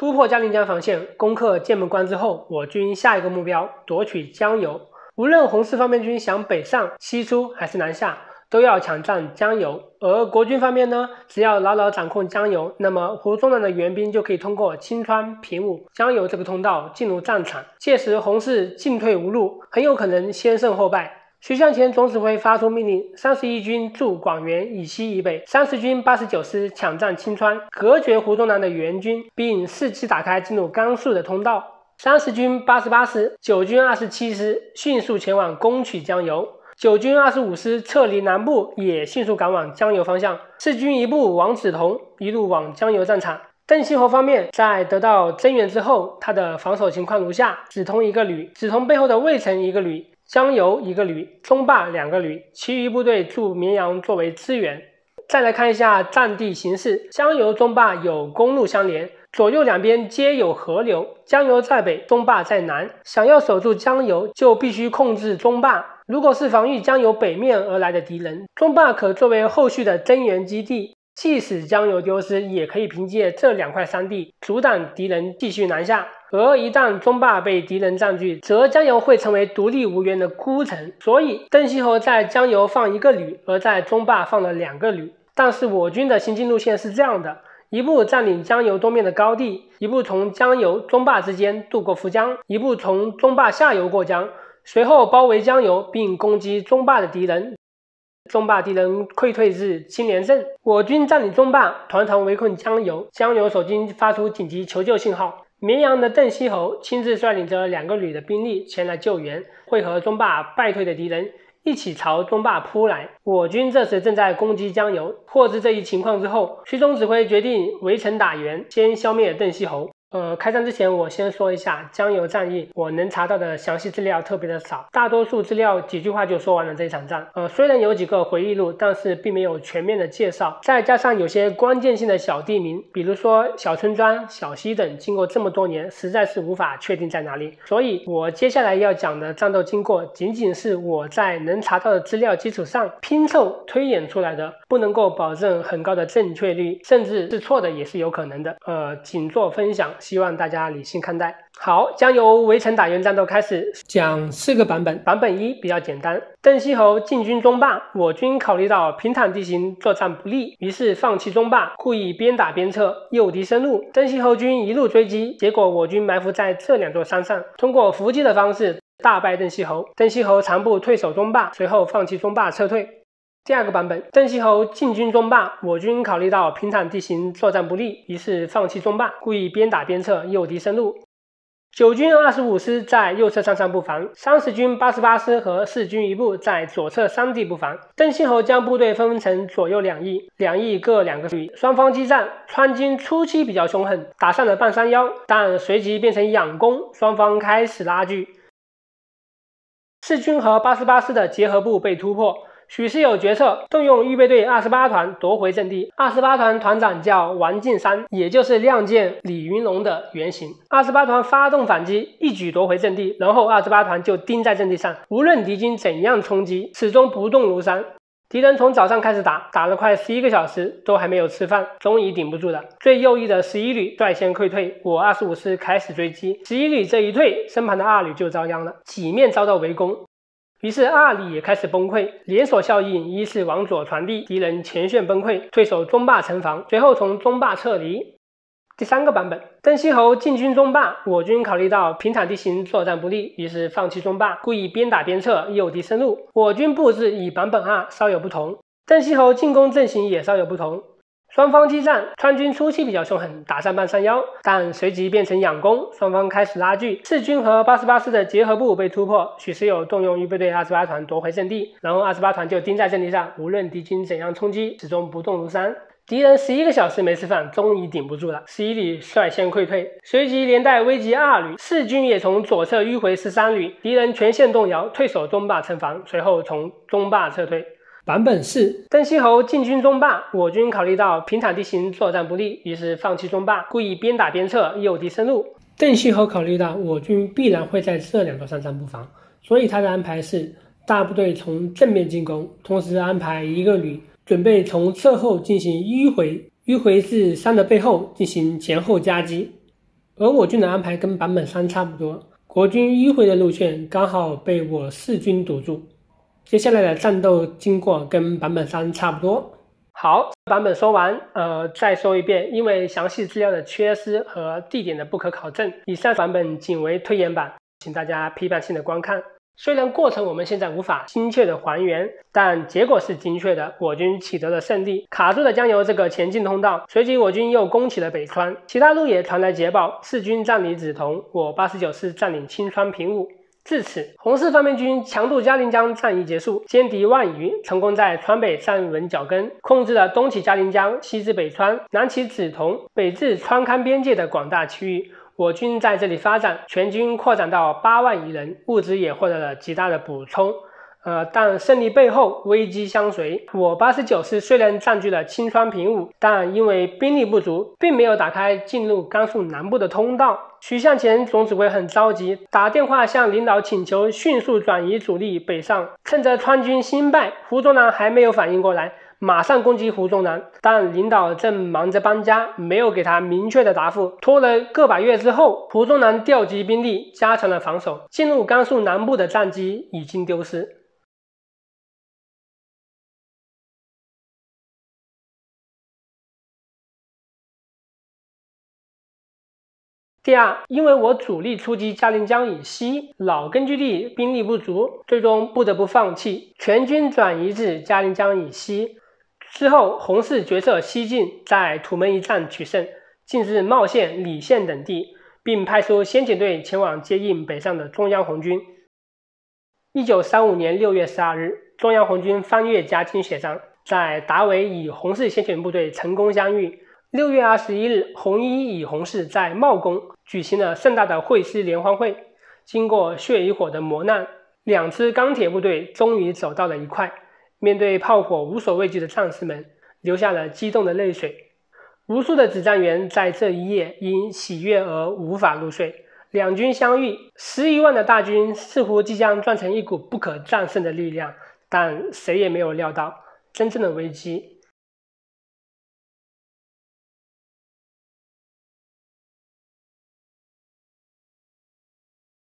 突破江陵江防线，攻克剑门关之后，我军下一个目标夺取江油。无论红四方面军想北上、西出还是南下，都要抢占江油。而国军方面呢，只要牢牢掌控江油，那么胡宗南的援兵就可以通过青川、平武、江油这个通道进入战场。届时红四进退无路，很有可能先胜后败。 徐向前总指挥发出命令： 31军驻广元以西以北， 30军89师抢占青川，隔绝胡宗南的援军，并伺机打开进入甘肃的通道。30军88师、9军27师迅速前往攻取江油， 9军25师撤离南部，也迅速赶往江油方向。4军一部王子潼一路往江油战场。 邓锡侯方面在得到增援之后，他的防守情况如下：梓潼一个旅，梓潼背后的渭城一个旅，江油一个旅，中坝两个旅，其余部队驻绵阳作为支援。再来看一下战地形势，江油、中坝有公路相连，左右两边皆有河流，江油在北，中坝在南。想要守住江油，就必须控制中坝。 如果是防御江油北面而来的敌人，中坝可作为后续的增援基地。 即使江油丢失，也可以凭借这两块山地阻挡敌人继续南下。而一旦中坝被敌人占据，则江油会成为独立无援的孤城。所以，邓锡侯在江油放一个旅，而在中坝放了两个旅。但是我军的行进路线是这样的：一部占领江油东面的高地，一部从江油、中坝之间渡过涪江，一部从中坝下游过江，随后包围江油并攻击中坝的敌人。 中坝敌人溃退至青莲镇，我军占领中坝，团团围困江油。江油守军发出紧急求救信号，绵阳的邓锡侯亲自率领着两个旅的兵力前来救援，会合中坝败退的敌人，一起朝中坝扑来。我军这时正在攻击江油，获知这一情况之后，徐总指挥决定围城打援，先消灭邓锡侯。 开战之前，我先说一下江油战役，我能查到的详细资料特别的少，大多数资料几句话就说完了这一场战。虽然有几个回忆录，但是并没有全面的介绍，再加上有些关键性的小地名，比如说小村庄、小溪等，经过这么多年，实在是无法确定在哪里。所以我接下来要讲的战斗经过，仅仅是我在能查到的资料基础上拼凑推演出来的，不能够保证很高的正确率，甚至是错的也是有可能的。仅做分享。 希望大家理性看待。好，江油围城打援战斗开始，讲四个版本。版本一比较简单，邓锡侯进军中坝，我军考虑到平坦地形作战不利，于是放弃中坝，故意边打边撤，诱敌深入。邓锡侯军一路追击，结果我军埋伏在这两座山上，通过伏击的方式大败邓锡侯。邓锡侯残部退守中坝，随后放弃中坝撤退。 第二个版本，邓锡侯进军中坝，我军考虑到平坦地形作战不利，于是放弃中坝，故意边打边撤，诱敌深入。9军25师在右侧山上布防， 30军88师和4军一部在左侧山地布防。邓锡侯将部队分成左右两翼，两翼各两个旅，双方激战。川军初期比较凶狠，打上了半山腰，但随即变成仰攻，双方开始拉锯。4军和88师的结合部被突破。 许世友决策动用预备队28团夺回阵地。28团团长叫王进山，也就是亮剑李云龙的原型。28团发动反击，一举夺回阵地，然后28团就盯在阵地上，无论敌军怎样冲击，始终不动如山。敌人从早上开始打，打了快11个小时，都还没有吃饭，终于顶不住了。最右翼的11旅率先溃退，我25师开始追击。11旅这一退，身旁的2旅就遭殃了，几面遭到围攻。 于是2旅也开始崩溃，连锁效应依次往左传递，敌人前线崩溃，退守中坝城防，随后从中坝撤离。第三个版本，邓锡侯进军中坝，我军考虑到平坦地形作战不利，于是放弃中坝，故意边打边撤，诱敌深入。我军布置与版本2稍有不同，邓锡侯进攻阵型也稍有不同。 双方激战，川军初期比较凶狠，打上半山腰，但随即变成仰攻，双方开始拉锯。4军和88师的结合部被突破，许世友动用预备队28团夺回阵地，然后28团就盯在阵地上，无论敌军怎样冲击，始终不动如山。敌人11个小时没吃饭，终于顶不住了，11旅率先溃退，随即连带危及2旅，4军也从左侧迂回13旅，敌人全线动摇，退守中坝城防，随后从中坝撤退。 版本4，邓锡侯进军中坝，我军考虑到平坦地形作战不利，于是放弃中坝，故意边打边撤，诱敌深入。邓锡侯考虑到我军必然会在这两座山上布防，所以他的安排是大部队从正面进攻，同时安排一个旅准备从侧后进行迂回，迂回至山的背后进行前后夹击。而我军的安排跟坂本山差不多，国军迂回的路线刚好被我四军堵住。接下来的战斗经过跟坂本山差不多。好，坂本说完，再说一遍，因为详细资料的缺失和地点的不可考证，以上版本仅为推演版，请大家批判性的观看。虽然过程我们现在无法精确的还原，但结果是精确的。我军取得了胜利，卡住了江油这个前进通道。随即我军又攻取了北川，其他路也传来捷报，四军占领梓潼，我89师占领青川平武。至此，红四方面军强渡嘉陵江战役结束，歼敌万余，成功在川北站稳脚跟，控制了东起嘉陵江，西至北川，南起梓潼，北至川康边界的广大区域。我军在这里发展，全军扩展到8万余人，物资也获得了极大的补充。但胜利背后危机相随。我89师虽然占据了青川平武，但因为兵力不足，并没有打开进入甘肃南部的通道。徐向前总指挥很着急，打电话向领导请求迅速转移主力北上。趁着川军新败，胡宗南还没有反应过来，马上攻击胡宗南，但领导正忙着搬家，没有给他明确的答复。拖了个把月之后，胡宗南调集兵力，加强了防守，进入甘肃南部的战机已经丢失。第二，因为我主力出击嘉陵江以西，老根据地兵力不足，最终不得不放弃，全军转移至嘉陵江以西。之后，红四决策西进，在土门一战取胜，进至茂县、礼县等地，并派出先遣队前往接应北上的中央红军。1935年6月12日，中央红军翻越嘉津雪山，在达韦与红四先遣部队成功相遇。6月21日，红一与红四在茂宫举行了盛大的会师联欢会。经过血与火的磨难，两支钢铁部队终于走到了一块。面对炮火无所畏惧的战士们，流下了激动的泪水。无数的指战员在这一夜因喜悦而无法入睡。两军相遇，11万的大军似乎即将攥成一股不可战胜的力量，但谁也没有料到，真正的危机